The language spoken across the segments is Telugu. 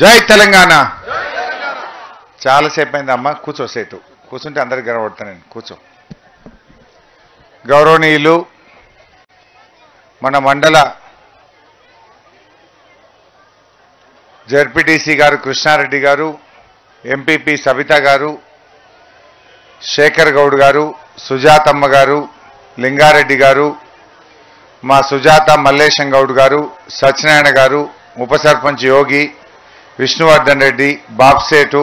జై తెలంగాణ చాలా సేపు అయింది అమ్మ కూర్చో సేటు కూర్చుంటే అందరికీ గర్వపడతాను కూర్చో గౌరవనీయులు మన మండల జెడ్పీటీసీ గారు కృష్ణారెడ్డి గారు ఎంపీపీ సవిత గారు శేఖర్ గౌడ్ గారు సుజాతమ్మ గారు లింగారెడ్డి గారు మా సుజాత మల్లేశం గౌడ్ గారు సత్యనారాయణ గారు ఉప సర్పంచ్ యోగి విష్ణువర్ధన్ రెడ్డి బాప్సేటు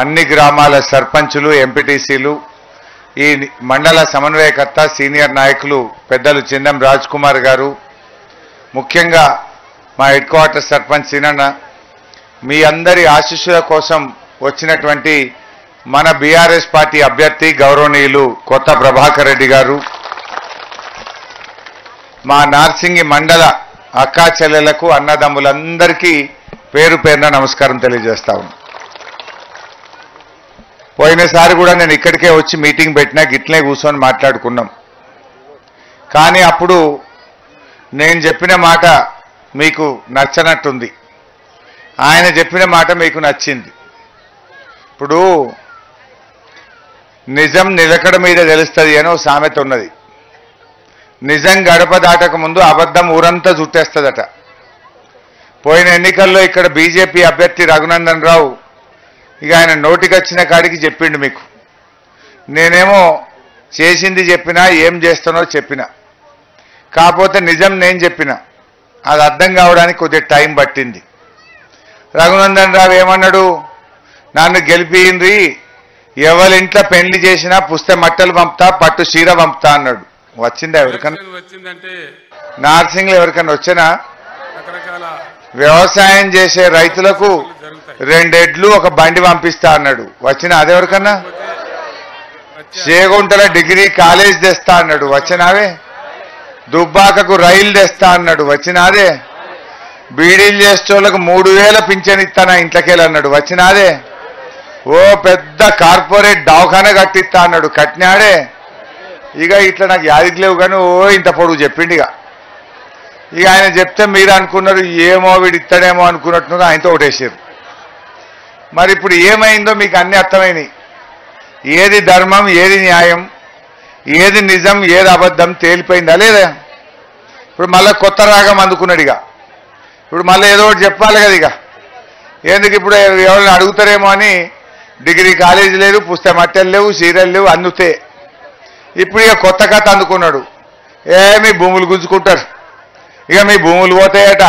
అన్ని గ్రామాల సర్పంచులు ఎంపీటీసీలు ఈ మండల సమన్వయకర్త సీనియర్ నాయకులు పెద్దలు చిందం రాజ్ కుమార్ గారు ముఖ్యంగా మా హెడ్ క్వార్టర్ సర్పంచ్ సీనన్న మీ అందరి ఆశీస్సుల కోసం వచ్చినటువంటి మన బీఆర్ఎస్ పార్టీ అభ్యర్థి గౌరవనీయులు కొత్త ప్రభాకర్ రెడ్డి గారు మా నార్సింగి మండల అక్కా చెల్లెలకు అన్నదమ్ములందరికీ పేరు పేరున నమస్కారం తెలియజేస్తా ఉన్నాను. పోయినసారి కూడా నేను ఇక్కడికే వచ్చి మీటింగ్ పెట్టినా గిట్లే కూర్చొని మాట్లాడుకున్నాం. కానీ అప్పుడు నేను చెప్పిన మాట మీకు నచ్చనట్టుంది, ఆయన చెప్పిన మాట మీకు నచ్చింది. ఇప్పుడు నిజం నిలకడ మీద తెలుస్తుంది అని ఓ సామెత ఉన్నది. నిజం గడప దాటక ముందు అబద్ధం ఊరంతా చుట్టేస్తుందట. పోయిన ఎన్నికల్లో ఇక్కడ బీజేపీ అభ్యర్థి రఘునందన్ రావు ఇక ఆయన నోటికొచ్చిన కాడికి చెప్పిండు మీకు. నేనేమో చేసింది చెప్పినా ఏం చేస్తానో చెప్పినా, కాకపోతే నిజం నేను చెప్పినా అది అర్థం కావడానికి కొద్దిగా టైం పట్టింది. రఘునందన్ రావు ఏమన్నాడు, నన్ను గెలిపింది ఎవరింట్లో పెళ్లి చేసినా పుస్తె మట్టలు పంపుతా పట్టు చీర పంపుతా అన్నాడు. వచ్చిందా ఎవరికన్నా? నార్సింగ్లో ఎవరికన్నా వచ్చినా? వ్యవసాయం చేసే రైతులకు 2 ఎడ్లు 1 బండి పంపిస్తా అన్నాడు. వచ్చిన అదెవరికన్నా? చేగుంటల డిగ్రీ కాలేజ్ తెస్తా అన్నాడు. వచ్చినావే? దుబ్బాకకు రైలు తెస్తా అన్నాడు. వచ్చినాదే? బీడీలు చేసేటోళ్లకు 3000 పింఛన్ ఇస్తానా ఇంట్లోకెళ్ళి అన్నాడు. వచ్చినాదే? ఓ పెద్ద కార్పొరేట్ దవాఖానా కట్టిస్తా అన్నాడు. కట్టినాడే? ఇక ఇట్లా నాకు యాదికి లేవు కానీ ఓ ఇంత పొడుగు చెప్పిండు. ఇక ఆయన చెప్తే మీరు అనుకున్నారు ఏమో వీడు ఇస్తాడేమో అనుకున్నట్టున్నారు, ఆయనతో ఒకటేసారు. మరి ఇప్పుడు ఏమైందో మీకు అన్నీ అర్థమైనాయి. ఏది ధర్మం, ఏది న్యాయం, ఏది నిజం, ఏది అబద్ధం తేలిపోయిందా లేదా? ఇప్పుడు మళ్ళీ కొత్త రాగం అందుకున్నాడు. ఇక ఇప్పుడు మళ్ళీ ఏదో ఒకటి చెప్పాలి కదా. ఇక ఎందుకు ఇప్పుడు ఎవరైనా అడుగుతారేమో అని డిగ్రీ కాలేజీ లేదు, పుస్తక మట్టెలు లేవు, సీరియల్ లేవు అందుతే. ఇప్పుడు ఇక కొత్త కథ అందుకున్నాడు. ఏమి భూములు గుంజుకుంటారు, ఇక మీ భూములు పోతాయట,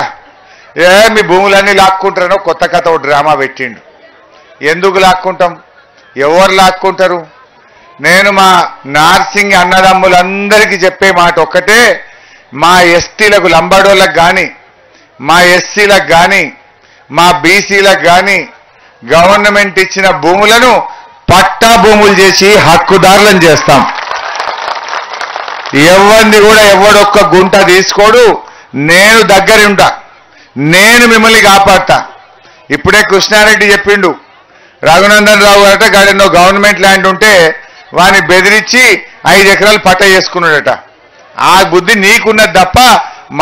ఏ మీ భూములన్నీ లాక్కుంటారనో కొత్త కథ ఒక డ్రామా పెట్టిండు. ఎందుకు లాక్కుంటాం, ఎవరు లాక్కుంటారు? నేను మా నార్సింగ్ అన్నదమ్ములందరికీ చెప్పే మాట ఒక్కటే, మా ఎస్టీలకు లంబాడోళ్ళకు కానీ, మా ఎస్సీలకు కానీ, మా బీసీలకు కానీ గవర్నమెంట్ ఇచ్చిన భూములను పట్టా భూములు చేసి హక్కుదారులను చేస్తాం. ఎవరిని కూడా ఎవడొక్క గుంట తీసుకోడు, నేను దగ్గరుంటా, నేను మిమ్మల్ని కాపాడతా. ఇప్పుడే కృష్ణారెడ్డి చెప్పిండు, రఘునందన్ రావు గారట గాడినో గవర్నమెంట్ ల్యాండ్ ఉంటే వాడిని బెదిరించి 5 ఎకరాలు పట్ట చేసుకున్నాడట. ఆ బుద్ధి నీకున్నది తప్ప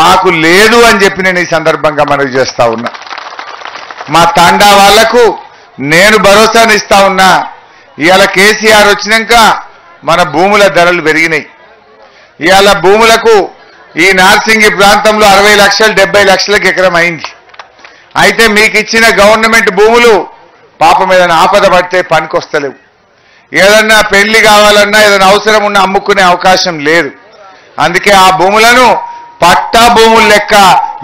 మాకు లేదు అని చెప్పి నేను ఈ సందర్భంగా మనవి చేస్తా ఉన్నా. మా తండా వాళ్లకు నేను భరోసాని ఇస్తా ఉన్నా. ఇవాళ కేసీఆర్ వచ్చినాక మన భూముల ధరలు పెరిగినాయి. ఇవాళ భూములకు ఈ నార్సింగి ప్రాంతంలో 60 లక్షలు 70 లక్షలకు ఎకరం అయింది. అయితే మీకు ఇచ్చిన గవర్నమెంట్ భూములు పాపం ఏదైనా ఆపద పడితే పనికొస్తలేవు, ఏదన్నా పెళ్లి కావాలన్నా ఏదైనా అవసరం ఉన్నా అమ్ముకునే అవకాశం లేదు. అందుకే ఆ భూములను పట్టా భూములు లెక్క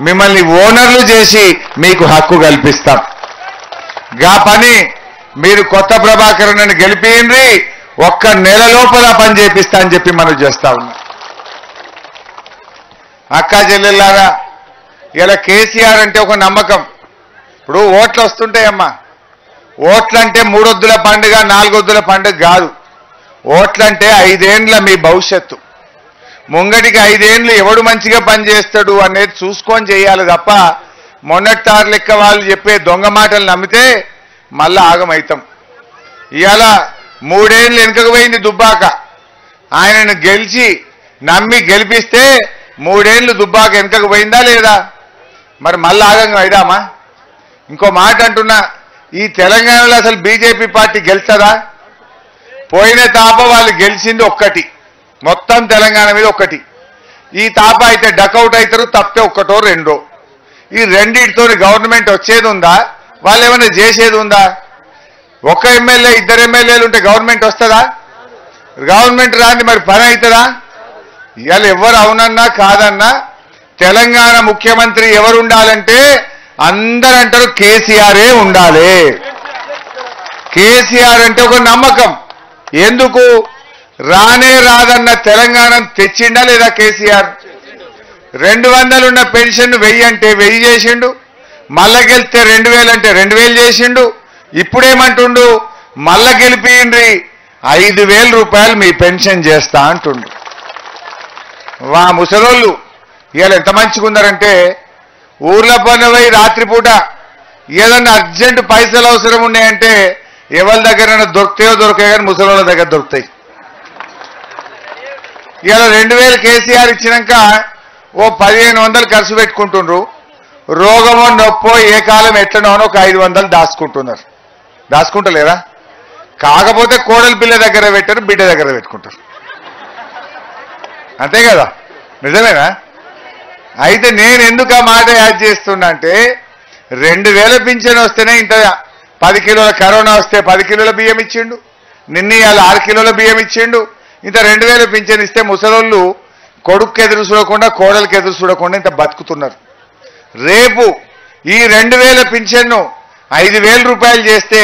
మిమ్మల్ని ఓనర్లు చేసి మీకు హక్కు కల్పిస్తాం. గా పని మీరు కొత్త ప్రభాకరన్ గెలిపిండ్రి, 1 నెల లోపల పని చేపిస్తా అని చెప్పి మనం చేస్తా ఉన్నాం. అక్కా చెల్లెళ్ళారా, ఇలా కేసీఆర్ అంటే ఒక నమ్మకం. ఇప్పుడు ఓట్లు వస్తుంటాయమ్మా, ఓట్లంటే 3 వద్దుల పండుగ 4 వద్దుల పండుగ కాదు. ఓట్లంటే 5 ఏండ్ల మీ భవిష్యత్తు. ముంగటికి 5 ఏండ్లు ఎవడు మంచిగా పనిచేస్తాడు అనేది చూసుకొని చేయాలి తప్ప మొన్నటి తారు లెక్క వాళ్ళు చెప్పే దొంగ మాటలు నమ్మితే మళ్ళీ ఆగమవుతాం. ఇవాళ 3 ఏండ్లు వెనుకకు పోయింది దుబ్బాక. ఆయనను గెలిచి నమ్మి గెలిపిస్తే 3 ఏండ్లు దుబ్బాక వెనుకకు పోయిందా లేదా? మరి మళ్ళీ ఆగంగా అయిదామా? ఇంకో మాట అంటున్నా ఈ తెలంగాణలో అసలు బీజేపీ పార్టీ గెలుస్తదా పోయిన తాప వాళ్ళు గెలిచింది ఒక్కటి మొత్తం తెలంగాణ మీద ఒక్కటి ఈ తాప అయితే డకౌట్ అయితరు తప్పే ఒక్కటో రెండో ఈ రెండిటితో గవర్నమెంట్ వచ్చేది ఉందా వాళ్ళు ఏమైనా చేసేది ఉందా ఒక ఎమ్మెల్యే ఇద్దరు ఎమ్మెల్యేలు ఉంటే గవర్నమెంట్ వస్తదా గవర్నమెంట్ రాంది మరి పని అయితదా ఇయాల ఎవరు అవునన్నా కాదన్నా తెలంగాణ ముఖ్యమంత్రి ఎవరు ఉండాలంటే అందరూ అంటారు కేసీఆర్ ఉండాలి కేసీఆర్ అంటే ఒక నమ్మకం ఎందుకు రానే రాదన్న తెలంగాణ తెచ్చిండా లేదా కేసీఆర్ 200 ఉన్న పెన్షన్ 1000 అంటే 1000 చేసిండు మళ్ళా గెలిస్తే 2000 అంటే 2000 చేసిండు ఇప్పుడేమంటుండు మళ్ళా గెలిపియండి 5000 రూపాయలు మీ పెన్షన్ చేస్తా అంటుండు వా ముసలోళ్ళు ఇయాల ఎంత మంచిగున్నారంటే ఊర్ల పనవై రాత్రిపూట ఏదన్నా అర్జెంట్ పైసలు అవసరం ఉన్నాయంటే ఎవరి దగ్గరైనా దొరుకుతాయో దొరకాయి కానీ ముసలోళ్ళ దగ్గర దొరుకుతాయి ఇవాళ 2000 కేసీఆర్ ఇచ్చినాక ఓ 1500 ఖర్చు పెట్టుకుంటుండ్రు రోగమో నొప్పో ఏ కాలం ఎట్లనోనో ఒక 500 దాచుకుంటున్నారు దాచుకుంటలేరా కాకపోతే కోడలి పిల్ల దగ్గర పెట్టారు బిడ్డ దగ్గర పెట్టుకుంటారు అంతే కదా నిజమేనా అయితే నేను ఎందుకు ఆ మాట యాడ్ చేస్తున్నా అంటే 2000 పింఛన్ వస్తేనే ఇంత 10 కిలోల కరోనా వస్తే 10 కిలోల బియ్యం ఇచ్చిండు నిన్న ఇవాళ 6 కిలోల బియ్యం ఇచ్చిండు ఇంత 2000 పింఛన్ ఇస్తే ముసలోళ్ళు కొడుక్కి ఎదురు చూడకుండా కోడలికి ఎదురు చూడకుండా ఇంత బతుకుతున్నారు రేపు ఈ 2000 పింఛన్ను 5000 రూపాయలు చేస్తే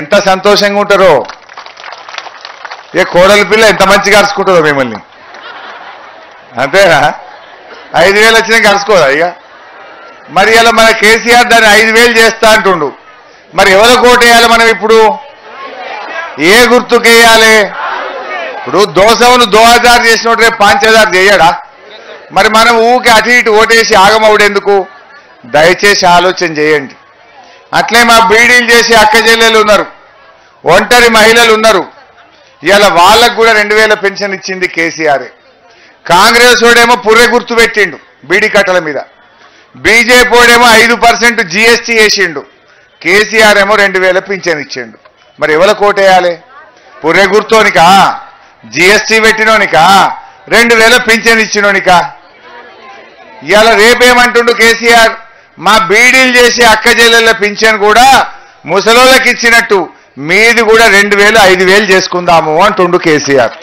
ఎంత సంతోషంగా ఉంటారో ఏ కోడలి పిల్ల ఎంత మంచిగా అరుచుకుంటుందో మిమ్మల్ని అంతేనా 5000 వచ్చినాక అరుచుకోదా ఇక మరి ఇలా మన కేసీఆర్ దాన్ని 5000 చేస్తా అంటుండు మరి ఎవరో కోట్ వేయాలి మనం ఇప్పుడు ఏ గుర్తుకేయాలి ఇప్పుడు దోశను 2000 చేసినట్టు రేపు 5000 చేయడా మరి మనం ఊకి అటు ఇటు ఓటేసి ఆగమవుడేందుకు దయచేసి ఆలోచన చేయండి అట్లే మా బీడీలు చేసి అక్క చెల్లెలు ఉన్నారు ఒంటరి మహిళలు ఉన్నారు ఇవాళ వాళ్ళకు కూడా 2000 పెన్షన్ ఇచ్చింది కేసీఆర్ కాంగ్రెస్ వాడేమో పుర్రె గుర్తు పెట్టిండు బీడీ కట్టల మీద బీజేపీ వాడేమో 5% జీఎస్టీ వేసిండు కేసీఆర్ ఏమో 2000 పింఛన్ ఇచ్చిండు మరి ఎవరు కోటేయాలి పుర్రె గుర్తోనికా జీఎస్టీ పెట్టినోనికా 2000 పింఛన్ ఇచ్చినోనికా ఇవాళ రేపేమంటుండు కేసీఆర్ మా బీడీలు చేసే అక్క చెల్లెళ్ళ పింఛన్ కూడా ముసలోళ్ళకి ఇచ్చినట్టు మీది కూడా 2000 5000 చేసుకుందాము అంటుండు కేసీఆర్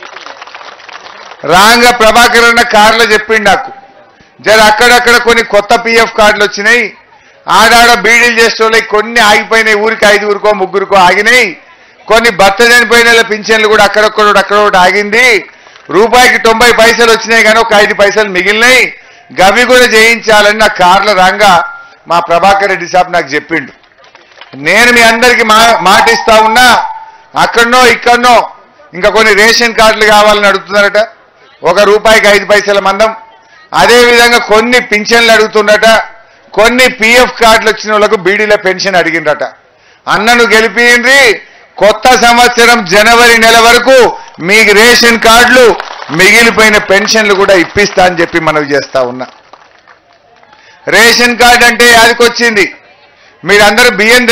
రాంగ ప్రభాకర్ అన్న కార్లో చెప్పిండు నాకు జర అక్కడక్కడ కొన్ని కొత్త పిఎఫ్ కార్డులు వచ్చినాయి ఆడాడ బీడీలు చేసే కొన్ని ఆగిపోయినాయి ఊరికి 5 ఊరికో 3 ఊరికో ఆగినాయి కొన్ని భర్త చనిపోయిన పింఛన్లు కూడా అక్కడొక్కడొకటి ఆగింది రూపాయికి 90 పైసలు వచ్చినాయి కానీ ఒక 5 పైసలు మిగిలినాయి గవి కూడా చేయించాలని నా కార్ల రాంగా మా ప్రభాకర్ రెడ్డి సాబ్ నాకు చెప్పిండు నేను మీ అందరికీ మాట ఇస్తా ఉన్నా అక్కడనో ఇక్కడనో ఇంకా కొన్ని రేషన్ కార్డులు కావాలని అడుగుతున్నారట ఒక రూపాయికి 5 పైసల మందం అదేవిధంగా కొన్ని పింఛన్లు అడుగుతుండట కొన్ని పిఎఫ్ కార్డులు వచ్చిన వాళ్ళకు బీడీల పెన్షన్ అడిగిండట అన్నను గెలిపియండి కొత్త సంవత్సరం జనవరి నెల వరకు మీకు రేషన్ కార్డులు మిగిలిపోయిన పెన్షన్లు కూడా ఇప్పిస్తా అని చెప్పి మనవి చేస్తా ఉన్నా రేషన్ కార్డు అంటే యాదికొచ్చింది మీరందరూ బియ్యం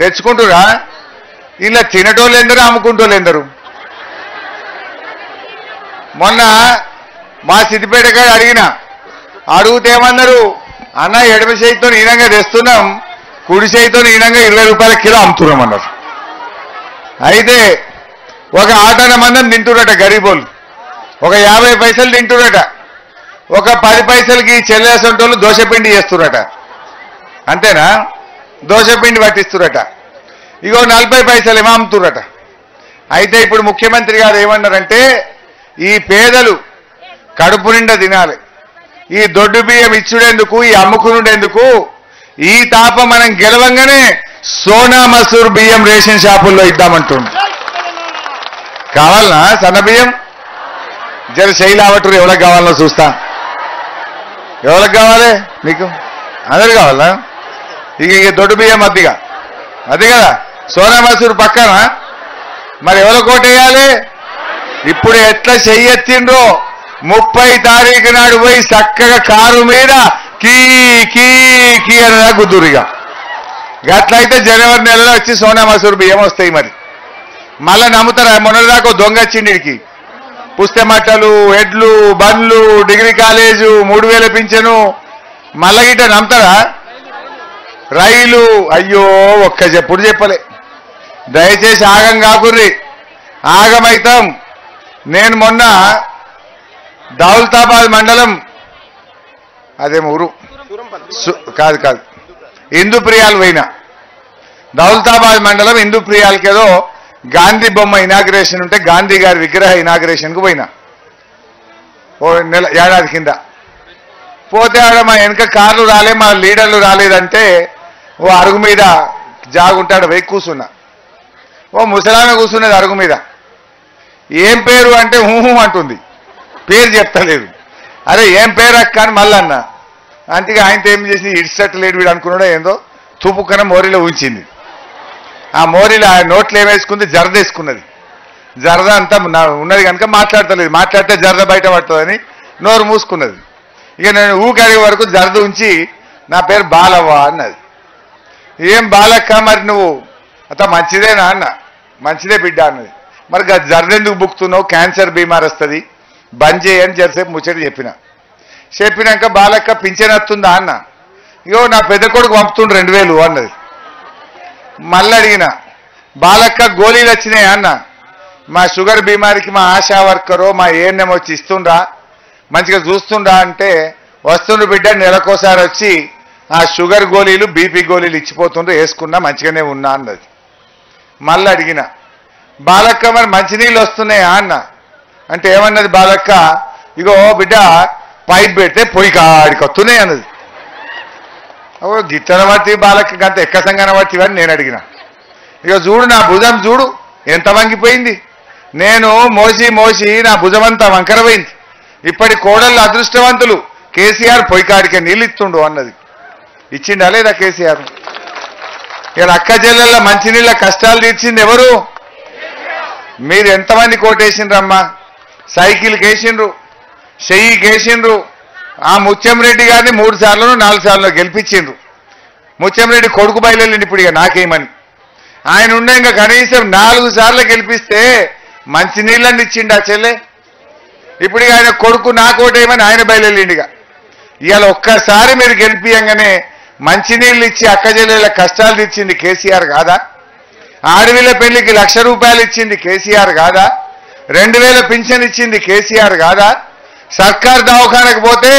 తెచ్చుకుంటురా ఇలా తినటోళ్ళు ఎందరూ అమ్ముకుంటోళ్ళు ఎందరూ మొన్న మా సిద్దిపేట గారు అడిగితే ఏమన్నారు అన్న ఎడమ చేతితో ఈనంగా తెస్తున్నాం కుడి చేతితో ఈనంగా 20 రూపాయల కిలో అమ్ముతున్నాం అన్నారు అయితే ఒక 8 మందం తింటురట గరీబోళ్ళు ఒక 50 పైసలు తింటురట ఒక 10 పైసలకి చెల్లేసంటోళ్ళు దోశపిండి చేస్తురట అంతేనా దోశపిండి పట్టిస్తురట ఇగో 40 పైసలు ఏమో అమ్ముతురట అయితే ఇప్పుడు ముఖ్యమంత్రి గారు ఏమన్నారంటే ఈ పేదలు కడుపు నిండా తినాలి ఈ దొడ్డు బియ్యం ఇచ్చుడేందుకు ఈ అమ్ముకునుండేందుకు ఈ తాప మనం గెలవంగానే సోనా మసూర్ బియ్యం రేషన్ షాపుల్లో ఇద్దామంటుండు కావాలనా సన్న బియ్యం జర శైలావటూరు ఎవరికి కావాలనో చూస్తా ఎవరికి కావాలి మీకు అందరు కావాలా ఇక దొడ్డు బియ్యం అద్దిగా అదే కదా సోనా మసూర్ పక్కనా మరి ఎవరో కోటేయాలి ఇప్పుడు ఎట్లా చెయ్యెత్తిండ్రో 30 తారీఖు నాడు పోయి చక్కగా కారు మీద की की की అనేలా గుద్దురిగా గట్లయితే జనవరి నెలలో వచ్చి సోనా మసూరు బియ్యం వస్తాయి మరి మళ్ళా నమ్ముతారా మొన్నటిదాకా దొంగ వచ్చిండికి పుస్తే మాటలు ఎడ్లు బండ్లు డిగ్రీ కాలేజు 3000 పింఛను మళ్ళా గిట నమ్ముతారా రైలు అయ్యో ఒక్క చెప్పుడు చెప్పలే దయచేసి ఆగం కాకుర్రి ఆగమైతం నేను మొన్న దౌల్తాబాద్ మండలం అదేం ఊరు కాదు కాదు ఇందుప్రియాల్ వైనా దౌల్తాబాద్ మండలం ఇందుప్రియాల్కేదో గాంధీ బొమ్మ ఇనాగ్రేషన్ ఉంటే గాంధీ గారి విగ్రహ ఇనాగ్రేషన్కు పోయినా ఓ నెల ఏడాది కింద పోతే ఆడ మా వెనక కార్లు రాలే మా లీడర్లు రాలేదంటే ఓ అరుగు మీద జాగుంటాడు పోయి కూర్చున్నా ఓ ముసలాన కూర్చున్నది అరుగు మీద ఏం పేరు అంటే హూహూ అంటుంది పేరు చెప్తలేదు అరే ఏం పేరు అక్క అని మళ్ళీ అన్నా అంటే ఆయనతో ఏం చేసి ఇడ్సట్ లేడు వీడు అనుకున్నాడో ఏందో తూపుక్కన మోరీలో ఉంచింది ఆ మోరీలో ఆ నోట్లు ఏమేసుకుంది జరదేసుకున్నది జరద అంతా ఉన్నది కనుక మాట్లాడతలేదు మాట్లాడితే జరద బయట పడుతుందని నోరు మూసుకున్నది ఇక నేను ఊకడిగే వరకు జరద ఉంచి నా పేరు బాలవ్వ అన్నది ఏం బాలక్క మరి నువ్వు అంత మంచిదేనా అన్న మంచిదే బిడ్డ అన్నది మరి జరదెందుకు బుక్కుతున్నావు క్యాన్సర్ బీమార్ వస్తుంది బంద్ చేయని జరిసేపు ముచ్చట చెప్పినాక బాలక్క పింఛన్ వస్తుందా అన్న ఇగో నా పెద్ద కొడుకు పంపుతుండ్రు 2000 అన్నది మళ్ళీ అడిగిన బాలక్క గోళీలు వచ్చినాయి అన్న మా షుగర్ బీమారికి మా ఆశా వర్కరో మా ఏఎన్ఎం వచ్చి ఇస్తుండ్రా మంచిగా చూస్తుండ్రా అంటే వస్తుండ్రు బిడ్డ నెలకోసారి వచ్చి ఆ షుగర్ గోళీలు బీపీ గోళీలు ఇచ్చిపోతుండ్రు వేసుకున్నా మంచిగానే ఉన్నా అన్నది మళ్ళీ అడిగిన బాలక్క మరి మంచినీళ్ళు వస్తున్నాయా అన్న అంటే ఏమన్నది బాలక్క ఇగో బిడ్డ పైప్ పెడితే పొయ్యి కాడికి వస్తున్నాయి అన్నది ఓ గిట్టన పట్టి బాలక్క అంత ఎక్కసంగా పట్టి అని నేను అడిగిన ఇక చూడు నా భుజం చూడు ఎంత వంగిపోయింది నేను మోసి మోసి నా భుజం అంతా వంకరపోయింది ఇప్పటి కోడళ్ళు అదృష్టవంతులు కేసీఆర్ పొయ్యి కాడికే నీళ్ళు ఇస్తుండు అన్నది ఇచ్చిండా లేదా కేసీఆర్ ఇక్కడ అక్క చెల్లెళ్ళ మంచినీళ్ళ కష్టాలు తీర్చింది ఎవరు మీరు ఎంతమంది కోటేసిండ్రమ్మా సైకిల్ కేసిండ్రు చెయ్యి కేసిండ్రు ఆ ముత్యంరెడ్డి గారిని 3 సార్లు 4 సార్లు గెలిపించిండ్రు ముత్యంరెడ్డి కొడుకు బయలుదేరిండు ఇప్పుడు ఇక నాకేమని ఆయన ఉండే ఇంకా కనీసం 4 సార్లు గెలిపిస్తే మంచినీళ్ళని ఇచ్చిండు ఆ చెల్లె ఇప్పుడు ఇక ఆయన కొడుకు నా కోటేయమని ఆయన బయలుదేరిండు ఇక ఇవాళ ఒక్కసారి మీరు గెలిపియంగానే మంచినీళ్ళు ఇచ్చి అక్క చెల్లెల కష్టాలు తెచ్చింది కేసీఆర్ కాదా ఆడవిల పెళ్లికి 1,00,000 రూపాయలు ఇచ్చింది కేసీఆర్ కాదా 2,000 పింఛన్ ఇచ్చింది కేసీఆర్ కాదా సర్కార్ దవాఖానకు పోతే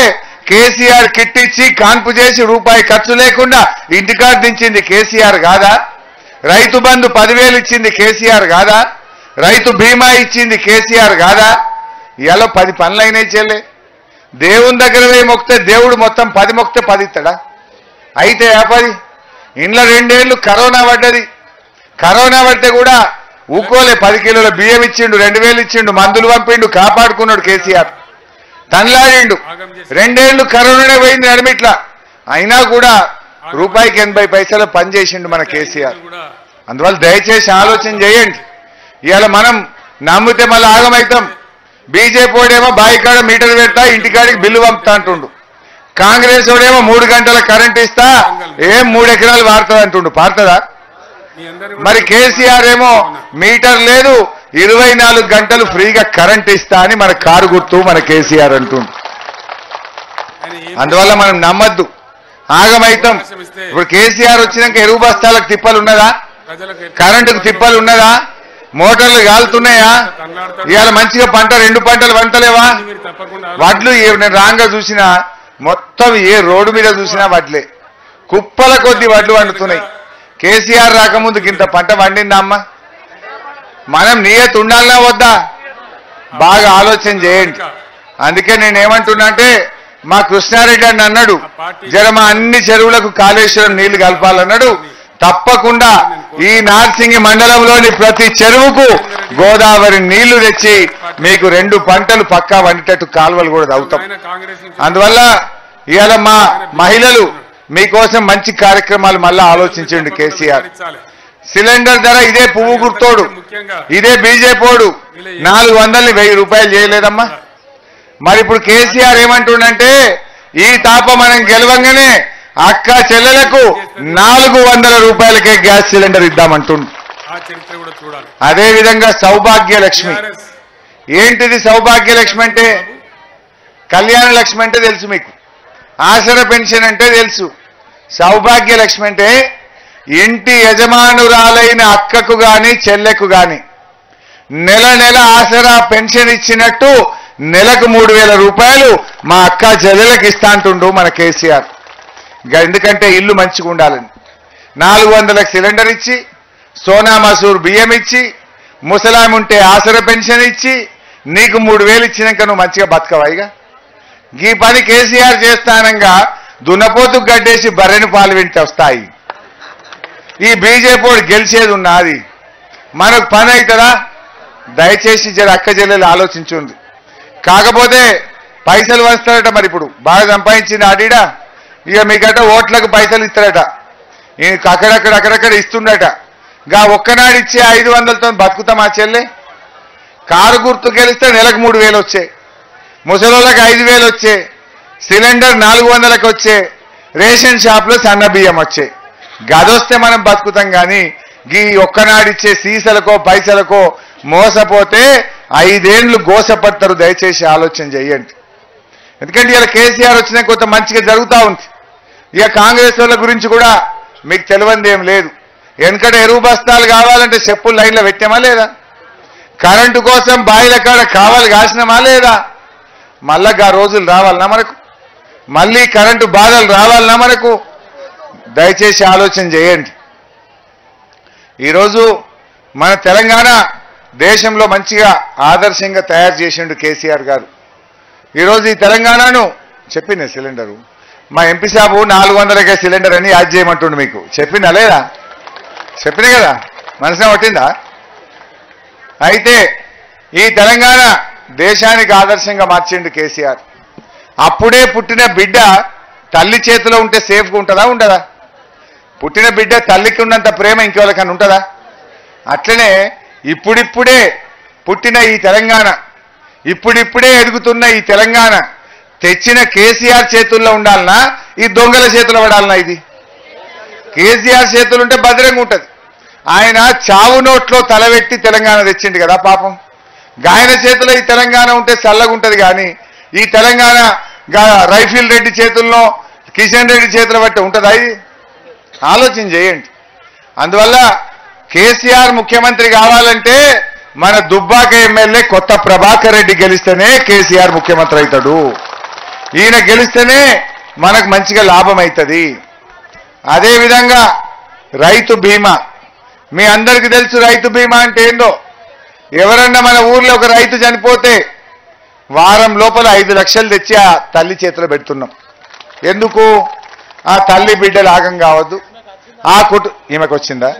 కేసీఆర్ కిట్ ఇచ్చి కాన్పు చేసి రూపాయి ఖర్చు లేకుండా ఇంటికాడ దించింది కేసీఆర్ కాదా రైతు బంధు 10,000 ఇచ్చింది కేసీఆర్ కాదా రైతు బీమా ఇచ్చింది కేసీఆర్ కాదా ఇలా 10 పనులైనాయి చెల్లె దేవుని దగ్గర మొక్కితే దేవుడు మొత్తం 10 మొక్కితే 10 ఇస్తాడా అయితే ఆ 10 ఇంట్లో 2 ఏళ్ళు కరోనా పడ్డది కరోనా పడితే కూడా ఊకోలే 10 కిలోల బియ్యం ఇచ్చిండు 2,000 ఇచ్చిండు మందులు పంపిండు కాపాడుకున్నాడు కేసీఆర్ తనలాడిండు 2 ఏళ్ళు కరోనానే పోయింది నడిమిట్లా అయినా కూడా రూపాయికి 80 పైసలు పనిచేసిండు మన కేసీఆర్ అందువల్ల దయచేసి ఆలోచన చేయండి ఇవాళ మనం నమ్మితే మళ్ళీ ఆగమవుతాం బీజేపీ ఓడేమో బాయికాడ మీటర్ పెడతా ఇంటికాడికి బిల్లు పంపుతా అంటుండు కాంగ్రెస్ ఓడేమో 3 గంటల కరెంట్ ఇస్తా ఏం 3 ఎకరాలు వాడుతుంది అంటుండు పారుతుందా మరి కేసీఆర్ ఏమో మీటర్ లేదు 24 గంటలు ఫ్రీగా కరెంట్ ఇస్తా అని మన కారు గుర్తు మన కేసీఆర్ అంటుంది అందువల్ల మనం నమ్మద్దు ఆగమైతం ఇప్పుడు కేసీఆర్ వచ్చినాక ఎరువు బస్తాలకు తిప్పలు ఉన్నదా కరెంటుకు తిప్పలు ఉన్నదా మోటార్లు కాలుతున్నాయా ఇవాళ మంచిగా పంట 2 పంటలు వంటలేవా వడ్లు నేను రాంగా చూసినా మొత్తం ఏ రోడ్డు మీద చూసినా వడ్లే కుప్పల కొద్ది వడ్లు వండుతున్నాయి కేసీఆర్ రాకముందుకు ఇంత పంట పండిందా అమ్మ మనం నియత్ ఉండాలనా వద్దా బాగా ఆలోచన చేయండి అందుకే నేనేమంటున్నా అంటే మా కృష్ణారెడ్డి అని అన్నాడు జర మా అన్ని చెరువులకు కాళేశ్వరం నీళ్లు కలపాలన్నాడు తప్పకుండా ఈ నార్సింగి మండలంలోని ప్రతి చెరువుకు గోదావరి నీళ్లు తెచ్చి మీకు 2 పంటలు పక్కా వండేటట్టు కాలువలు కూడా అవుతాం అందువల్ల ఇవాళ మా మహిళలు మీకోసం మంచి కార్యక్రమాలు మళ్ళీ ఆలోచించండి కేసీఆర్ సిలిండర్ ధర ఇదే పువ్వు గుర్తోడు ఇదే బీజేపోడు 400ని 1,000 రూపాయలు చేయలేదమ్మా మరి ఇప్పుడు కేసీఆర్ ఏమంటుండంటే ताप मन गेलवंगने अक्क చెల్లెలకు 400 రూపాయలకే గ్యాస్ సిలిండర్ ఇద్దామంటున్నాడు అదే విధంగా సౌభాగ్య లక్ష్మి ఏంటిది సౌభాగ్య లక్ష్మి అంటే కళ్యాణ లక్ష్మి అంటే తెలుసు మీకు ఆసరా పెన్షన్ అంటే తెలుసు సౌభాగ్య లక్ష్మి అంటే ఇంటి యజమానురాలైన అక్కకు గాని చెల్లెకు గాని నెల నెల ఆసరా పెన్షన్ ఇచ్చినట్టు నెలకు 3000 రూపాయలు మా అక్క చెల్లెలకు ఇస్తాంటుండు మన కేసీఆర్ ఎందుకంటే ఇల్లు మంచిగా ఉండాలని 400 సిలిండర్ ఇచ్చి సోనా మసూర్ బియ్యం ఇచ్చి ముసలాం ఉంటే ఆసరా పెన్షన్ ఇచ్చి నీకు 3000 ఇచ్చినాక నువ్వు మంచిగా బతకవాయిగా ఈ పని కేసీఆర్ చేస్తానంగా దున్నపోతు గడ్డేసి బర్రెని పాలు వింటే వస్తాయి ఈ బీజేపీ గెలిచేది ఉన్నది మనకు పని అవుతుందా దయచేసి జర అక్క చెల్లెలు ఆలోచించుంది కాకపోతే పైసలు వస్తారట మరి ఇప్పుడు బాగా సంపాదించింది అడిడా ఇక మీకట ఓట్లకు పైసలు ఇస్తారట అక్కడక్కడ ఇస్తుండట గా ఒక్కనాడు ఇచ్చే 500తో బతుకుతామా చెల్లె కారు గుర్తు గెలిస్తే నెలకు 3000 వచ్చాయి ముసలోళ్ళకి 5000 వచ్చాయి సిలిండర్ 400కి వచ్చే రేషన్ షాప్లో సన్న బియ్యం వచ్చాయి గదొస్తే మనం బతుకుతాం కానీ ఈ ఒక్కనాడిచ్చే సీసలకో పైసలకో మోసపోతే 5 ఏళ్ళు గోసపడతారు దయచేసి ఆలోచన చేయండి ఎందుకంటే ఇలా కేసీఆర్ వచ్చినా కొంత మంచిగా జరుగుతూ ఉంది ఇక కాంగ్రెస్ వాళ్ళ గురించి కూడా మీకు తెలియంది ఏం లేదు వెనకట ఎరువు బస్తాలు కావాలంటే చెప్పులు లైన్లో పెట్టామా లేదా కరెంటు కోసం బాయిల కాడ కావాలి కాసినామా లేదా మళ్ళా ఆ రోజులు రావాలన్నా మనకు మళ్ళీ కరెంటు బాధలు రావాలన్నా మనకు దయచేసి ఆలోచన చేయండి ఈరోజు మన తెలంగాణ దేశంలో మంచిగా ఆదర్శంగా తయారు చేసిండు కేసీఆర్ గారు ఈరోజు ఈ తెలంగాణను చెప్పింది సిలిండరు మా ఎంపీ సాబు 400కే సిలిండర్ అని యాడ్ చేయమంటుండు మీకు చెప్పిందా లేదా చెప్పినా కదా మనసున పట్టిందా అయితే ఈ తెలంగాణ దేశానికి ఆదర్శంగా మార్చిండు కేసీఆర్ అప్పుడే పుట్టిన బిడ్డ తల్లి చేతిలో ఉంటే సేఫ్గా ఉంటుందా ఉండదా పుట్టిన బిడ్డ తల్లికి ఉన్నంత ప్రేమ ఇంకెవరికన్నా ఉంటుందా అట్లనే ఇప్పుడిప్పుడే పుట్టిన ఈ తెలంగాణ ఇప్పుడిప్పుడే ఎదుగుతున్న ఈ తెలంగాణ తెచ్చిన కేసీఆర్ చేతుల్లో ఉండాలన్నా ఈ దొంగల చేతుల్లో పడాలన్నా ఇది కేసీఆర్ చేతులు ఉంటే భద్రంగా ఉంటుంది ఆయన చావు నోట్లో తలబెట్టి తెలంగాణ తెచ్చిండు కదా పాపం గాయన చేతిలో ఈ తెలంగాణ ఉంటే చల్లగా ఉంటుంది కానీ ఈ తెలంగాణ రైఫిల్ రెడ్డి చేతుల్లో కిషన్ రెడ్డి చేతుల బట్టి ఉంటుందా ఇది ఆలోచన చేయండి అందువల్ల కేసీఆర్ ముఖ్యమంత్రి కావాలంటే మన దుబ్బాక ఎమ్మెల్యే కొత్త ప్రభాకర్ రెడ్డి గెలిస్తేనే కేసీఆర్ ముఖ్యమంత్రి అవుతాడు ఈయన గెలిస్తేనే మనకు మంచిగా లాభం అవుతుంది అదేవిధంగా రైతు బీమా మీ అందరికీ తెలుసు రైతు బీమా అంటే ఏందో ఎవరన్నా మన ఊర్లో ఒక రైతు చనిపోతే వారం లోపల 5 లక్షలు తెచ్చి ఆ తల్లి చేతిలో పెడుతున్నాం ఎందుకు ఆ తల్లి బిడ్డలు ఆగం కావద్దు ఆ ఈమెకు వచ్చిందా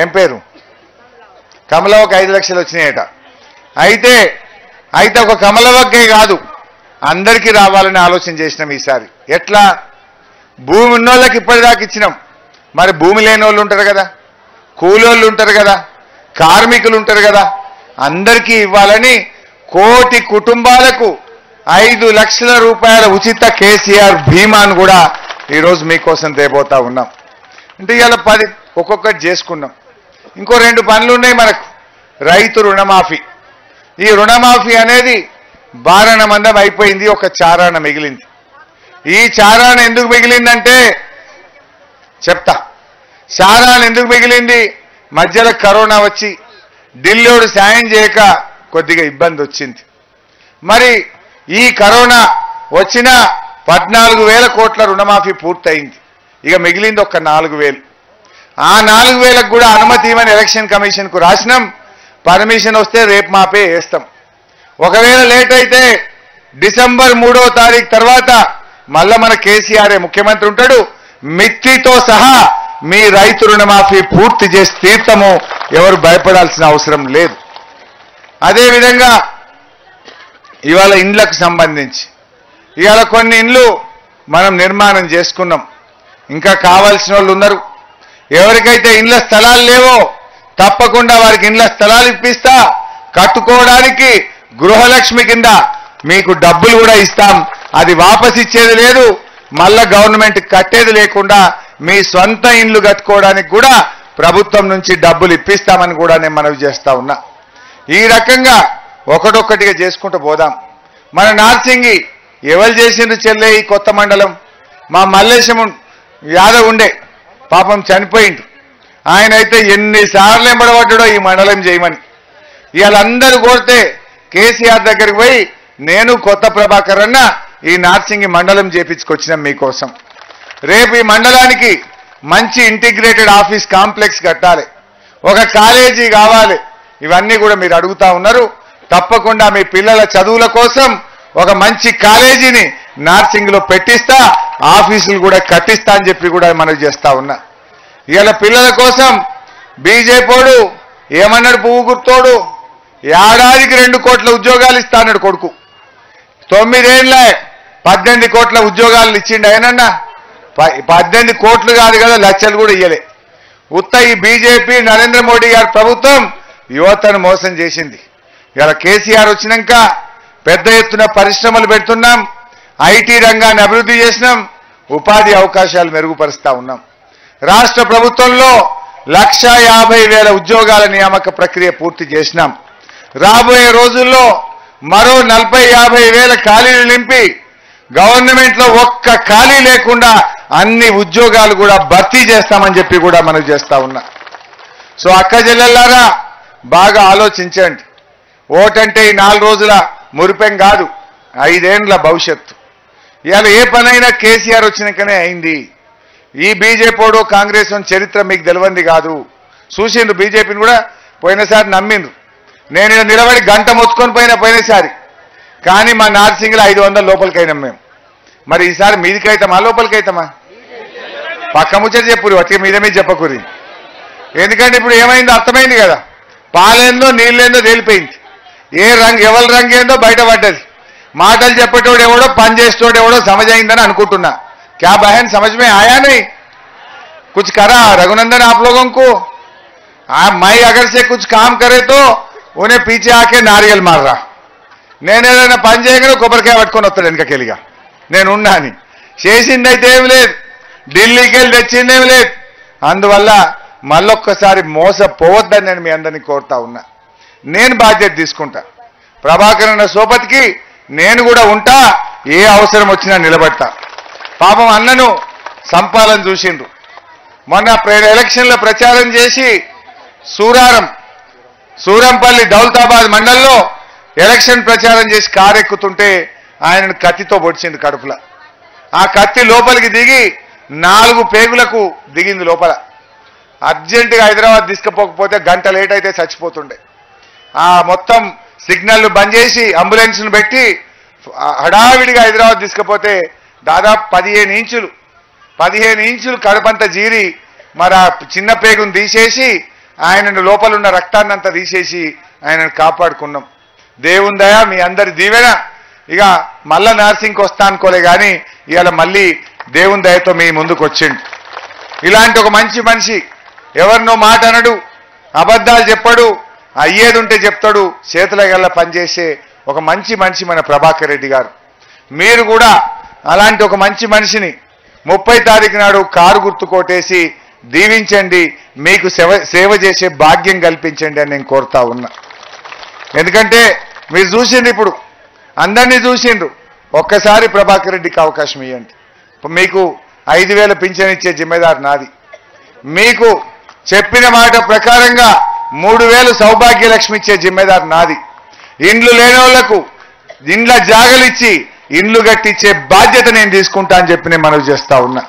ఏం పేరు కమల ఒక 5 లక్షలు వచ్చినాయట అయితే ఒక కమలవక్కే కాదు అందరికీ రావాలని ఆలోచన చేసినాం ఈసారి ఎట్లా భూమి ఉన్నోళ్ళకి ఇప్పటిదాకా ఇచ్చినాం మరి భూమి లేని వాళ్ళు ఉంటారు కదా కూలోళ్ళు ఉంటారు కదా కార్మికులు ఉంటారు కదా అందరికీ ఇవ్వాలని 1 కోటి కుటుంబాలకు 5 లక్షల రూపాయల ఉచిత కేసీఆర్ భీమాను కూడా ఈరోజు మీకోసం తేబోతా ఉన్నాం అంటే ఇవాళ 10 ఒక్కొక్కటి చేసుకున్నాం ఇంకో 2 పనులు ఉన్నాయి మనకు రైతు రుణమాఫీ ఈ రుణమాఫీ అనేది బారణమందం అయిపోయింది ఒక చారాన మిగిలింది ఈ చారాన ఎందుకు మిగిలిందంటే చెప్తా చారాన ఎందుకు మిగిలింది మధ్యలో కరోనా వచ్చి ఢిల్లీడు సాయం చేయక కొద్దిగా ఇబ్బంది వచ్చింది మరి ఈ కరోనా వచ్చిన 14,000 కోట్ల రుణమాఫీ పూర్తయింది ఇక మిగిలింది ఒక 4,000 ఆ 4,000కు కూడా అనుమతి ఇవ్వని ఎలక్షన్ కమిషన్కు రాసినాం పర్మిషన్ వస్తే రేపు మాపే వేస్తాం ఒకవేళ లేట్ అయితే డిసెంబర్ 3వ తారీఖు తర్వాత మళ్ళా మన కేసీఆర్ ముఖ్యమంత్రి ఉంటాడు మిత్తితో సహా మీ రైతు రుణమాఫీ పూర్తి చేసి తీర్థము ఎవరు భయపడాల్సిన అవసరం లేదు అదేవిధంగా ఇవాళ ఇండ్లకు సంబంధించి ఇవాళ కొన్ని ఇండ్లు మనం నిర్మాణం చేసుకున్నాం ఇంకా కావాల్సిన వాళ్ళు ఉన్నారు ఎవరికైతే ఇండ్ల స్థలాలు లేవో తప్పకుండా వారికి ఇండ్ల స్థలాలు ఇప్పిస్తా కట్టుకోవడానికి గృహలక్ష్మి కింద మీకు డబ్బులు కూడా ఇస్తాం అది వాపస్ ఇచ్చేది లేదు మళ్ళా గవర్నమెంట్ కట్టేది లేకుండా మీ సొంత ఇల్లు కట్టుకోవడానికి కూడా ప్రభుత్వం నుంచి డబ్బులు ఇప్పిస్తామని కూడా నేను మనవి చేస్తా ఉన్నా ఈ రకంగా ఒకటొక్కటిగా చేసుకుంటూ పోదాం మన నార్సింగి ఎవరు చేసినరు చెల్లే ఈ కొత్త మండలం మా మల్లేశం యాదవ్ ఉండే పాపం చనిపోయిండు ఆయన అయితే ఎన్నిసార్లు ఎంబడబడ్డాడో ఈ మండలం చేయమని ఇయాలందరూ కోర్తే కేసీఆర్ దగ్గరికి పోయి నేను కొత్త ప్రభాకర్ అన్న ఈ నార్సింగి మండలం చేపించుకొచ్చినాం మీ కోసం రేపు ఈ మండలానికి మంచి ఇంటిగ్రేటెడ్ ఆఫీస్ కాంప్లెక్స్ కట్టాలి ఒక కాలేజీ కావాలి ఇవన్నీ కూడా మీరు అడుగుతా ఉన్నారు తప్పకుండా మీ పిల్లల చదువుల కోసం ఒక మంచి కాలేజీని నార్సింగిలో పెట్టిస్తా ఆఫీసులు కూడా కట్టిస్తా అని చెప్పి కూడా మనం చేస్తా ఉన్నా ఇయాల పిల్లల కోసం బీజేపీడు ఏమన్నాడు పువ్వు గుర్తోడు ఏడాదికి 2 కోట్ల ఉద్యోగాలు ఇస్తాడు కొడుకు 9 ఏళ్లే 18 కోట్ల ఉద్యోగాలు ఇచ్చిండు ఆయనన్నా 18 కోట్లు కాదు కదా లక్షలు కూడా ఇయ్యలే ఉత్త ఈ బీజేపీ నరేంద్ర మోడీ గారి ప్రభుత్వం యువతను మోసం చేసింది ఇలా కేసీఆర్ వచ్చినాక పెద్ద ఎత్తున పరిశ్రమలు పెడుతున్నాం ఐటీ రంగాన్ని అభివృద్ధి చేసినాం ఉపాధి అవకాశాలు మెరుగుపరుస్తా ఉన్నాం రాష్ట్ర ప్రభుత్వంలో 1,50,000 ఉద్యోగాల నియామక ప్రక్రియ పూర్తి చేసినాం రాబోయే రోజుల్లో మరో 40-50,000 ఖాళీలు నింపి గవర్నమెంట్లో ఒక్క ఖాళీ లేకుండా అన్ని ఉద్యోగాలు కూడా భర్తీ చేస్తామని చెప్పి కూడా మనం చేస్తా ఉన్నా సో అక్క చెల్లెల్లారా బాగా ఆలోచించండి ఓటంటే ఈ 4 రోజుల మురిపెం కాదు 5 ఏండ్ల భవిష్యత్తు ఇవాళ ఏ పనైనా కేసీఆర్ వచ్చినాకనే అయింది ఈ బీజేపీడో కాంగ్రెస్ చరిత్ర మీకు తెలియంది కాదు చూసిండ్రు బీజేపీని కూడా పోయినసారి నమ్మిండ్రు నేను నిలబడి గంట మొత్తుకొని పోయినసారి కానీ మా నార్సింగ్లో 500 లోపలికైనాం మేము మరి ఈసారి మీదికైతామా లోపలికైతామా పక్క ముచ్చట చెప్పురు అట్లా మీద మీద చెప్పకూరి ఎందుకంటే ఇప్పుడు ఏమైందో అర్థమైంది కదా పాలేందో నీళ్ళేందో తేలిపోయింది ఏ రంగు ఎవరి రంగు ఏందో బయటపడ్డది మాటలు చెప్పేటోడు ఎవడో పని చేసేటోడు ఎవడో సమజైందని అనుకుంటున్నా क्या बहन समझ में आया नहीं कुछ करा रघुनंदन आप लोगों को मैं अगर से कुछ काम करे तो उन्हें पीछे आके नारियल मार रहा ने पन चेयगा कोबरकाय पट्टुकोनि इनका के लिए నేను ఉన్నాని చేసిందైతే ఏమీ లేదు ఢిల్లీకి వెళ్ళి తెచ్చిందేమీ లేదు అందువల్ల మళ్ళొక్కసారి మోసపోవద్దని నేను మీ అందరిని కోరుతా ఉన్నా నేను బాధ్యత తీసుకుంటా ప్రభాకర్ అన్న సోపతికి నేను కూడా ఉంటా ఏ అవసరం వచ్చినా నిలబడతా పాపం అన్నను సంపాలన చూసిండ్రు మొన్న ఎలక్షన్ల ప్రచారం చేసి సూరంపల్లి దౌలతాబాద్ మండలంలో ఎలక్షన్ ప్రచారం చేసి కారెక్కుతుంటే ఆయనను కత్తితో పొడిచిండు కడుపుల ఆ కత్తి లోపలికి దిగి 4 పేగులకు దిగింది లోపల అర్జెంటుగా హైదరాబాద్ తీసుకుపోకపోతే గంట లేట్ అయితే చచ్చిపోతుండే ఆ మొత్తం సిగ్నల్ను బంద్ చేసి అంబులెన్స్ను పెట్టి హడావిడిగా హైదరాబాద్ తీసుకుపోతే దాదాపు 15 ఇంచులు కడుపంత జీరి మరి చిన్న పేగును తీసేసి ఆయనను లోపలున్న రక్తాన్నంతా తీసేసి ఆయనను కాపాడుకున్నాం దేవుని దయ మీ అందరి దీవెన ఇక మళ్ళా నర్సింగ్కి వస్తా అనుకోలే కానీ ఇవాళ మళ్ళీ దేవుని దయతో మీ ముందుకు వచ్చిండు ఇలాంటి ఒక మంచి మనిషి ఎవరినో మాట అనడు అబద్ధాలు చెప్పడు అయ్యేది ఉంటే చెప్తాడు చేతుల గల్ల పనిచేసే ఒక మంచి మనిషి మన ప్రభాకర్ రెడ్డి గారు మీరు కూడా అలాంటి ఒక మంచి మనిషిని 30 తారీఖు నాడు కారు గుర్తు కొట్టేసి దీవించండి మీకు సేవ చేసే భాగ్యం కల్పించండి అని నేను కోరుతా ఉన్నా ఎందుకంటే మీరు చూసిండ్రు ఇప్పుడు అందరినీ చూసిండ్రు ఒక్కసారి ప్రభాకర్ రెడ్డికి అవకాశం ఇవ్వండి మీకు 5,000 పింఛన్ ఇచ్చే జిమ్మెదారు నాది మీకు చెప్పిన మాట ప్రకారంగా 3,000 సౌభాగ్యలక్ష్మి ఇచ్చే జిమ్మెదారు నాది ఇండ్లు లేని వాళ్లకు ఇండ్ల జాగలిచ్చి ఇండ్లు కట్టించే బాధ్యత నేను తీసుకుంటా అని చెప్పి నేను మనవి చేస్తా ఉన్నా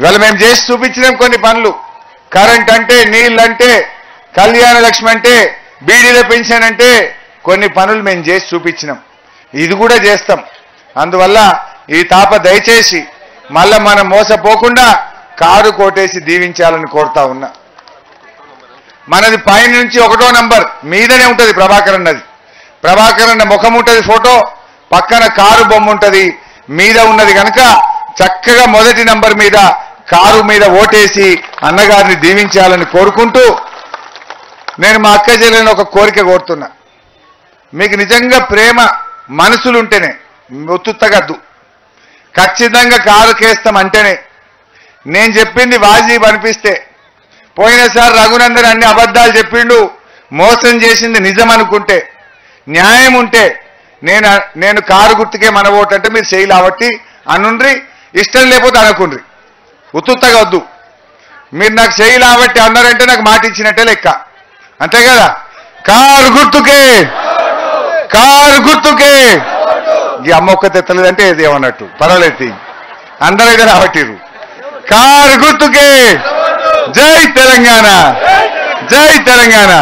ఇవాళ మేము చేసి చూపించినాం కొన్ని పనులు కరెంట్ అంటే నీళ్ళంటే కళ్యాణ లక్ష్మి అంటే బీడీల పెన్షన్ అంటే కొన్ని పనులు మేము చేసి చూపించినాం ఇది కూడా చేస్తాం అందువల్ల ఈ తాప దయచేసి మళ్ళా మనం మోసపోకుండా కారు కోటేసి దీవించాలని కోరుతా ఉన్నా మనది పైన నుంచి 1వ నంబర్ మీదనే ఉంటుంది ప్రభాకర్ అన్నది ప్రభాకర్ అన్న ముఖం ఉంటుంది ఫోటో పక్కన కారు బొమ్మ ఉంటుంది మీద ఉన్నది కనుక చక్కగా మొదటి నంబర్ మీద కారు మీద ఓటేసి అన్నగారిని దీవించాలని కోరుకుంటూ నేను మా అక్క చెల్లెని ఒక కోరిక కోరుతున్నా మీకు నిజంగా ప్రేమ మనసులుంటేనే ఒత్తు తగదు ఖచ్చితంగా కారు కేస్తామంటేనే నేను చెప్పింది వాజీబ్ అనిపిస్తే పోయినసారి రఘునందన్ అన్ని అబద్ధాలు చెప్పిండు మోసం చేసింది నిజం అనుకుంటే న్యాయం ఉంటే నేను కారు గుర్తుకే మన ఓటు అంటే మీరు చేయలాబట్టి అనుండ్రి ఇష్టం లేకపోతే అనుకుండ్రి ఉత్తుత్తగా వద్దు మీరు నాకు చేయలాబట్టి అన్నారంటే నాకు మాట ఇచ్చినట్టే లెక్క అంతే కదా కారు గుర్తుకే కారు గుర్తుకే ఈ అమ్మొక్కతే తెలియదంటే ఏదేమన్నట్టు పర్వాలేదు అందరైతే రాబట్టిరు కారు గుర్తుకే జై తెలంగాణ జై తెలంగాణ।